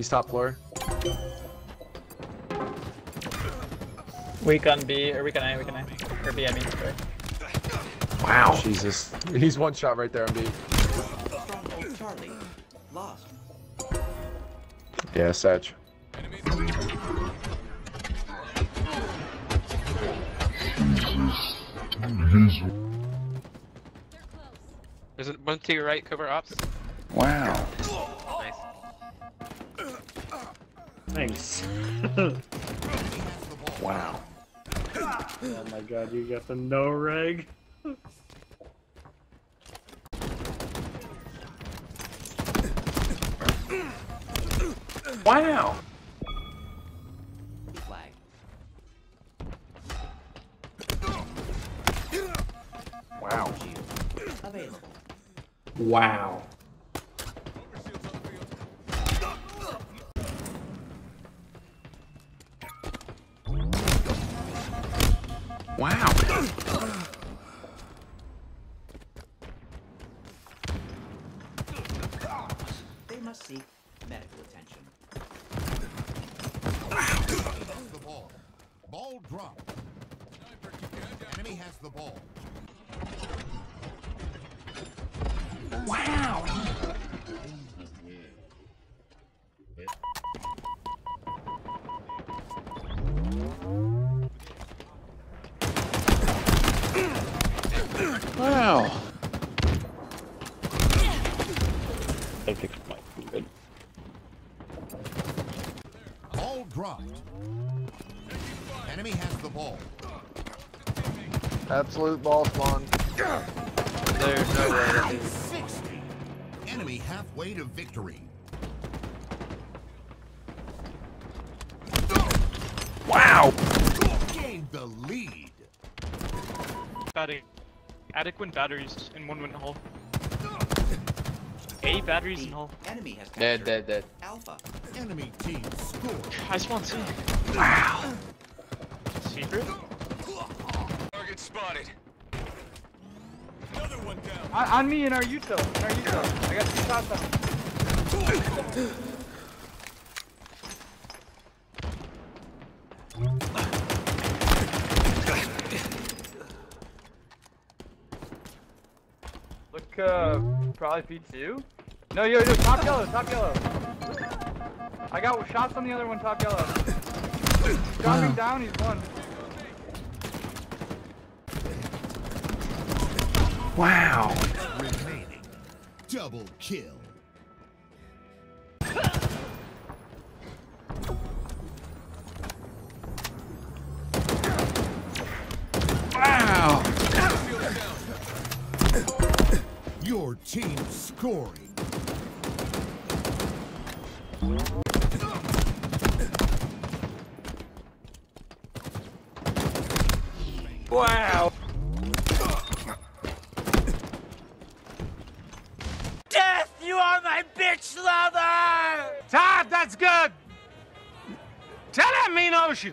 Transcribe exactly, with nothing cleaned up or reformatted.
He's top floor. Weak on B, or weak on A, weak on A. Or B, I mean. Sorry. Wow. Jesus. He's one shot right there on B. Charlie. Lost. Yeah, Satch. There's a one to your right, covert ops. Wow. Nice. Thanks. Wow. Oh my god, you got the no reg. Wow. Flag. Wow. Available. Wow. Wow. They must seek medical attention. Wow. The ball. Ball drop. Enemy has the ball. Wow. Wow. I think it might be good. Ball dropped. Enemy has the ball. Absolute ball spawn. There's no way. sixty. Enemy halfway to victory. Wow. Gained the lead. Batting. Adequate batteries in one win hull. A batteries in hull. Enemy has dead, dead, dead. Alpha. Enemy team score. I spawned two. Wow. Secret? Target spotted. Another one down. On, on me in our util. In our util. I got two shots on. Look, uh, probably P two. No, yo, yo, top yellow, top yellow. I got shots on the other one, top yellow. Dropping down, he's one. Wow. Remaining. Double kill. Wow. Your team scoring. Wow. Death, you are my bitch lover. Todd, that's good. Tell him mean ocean.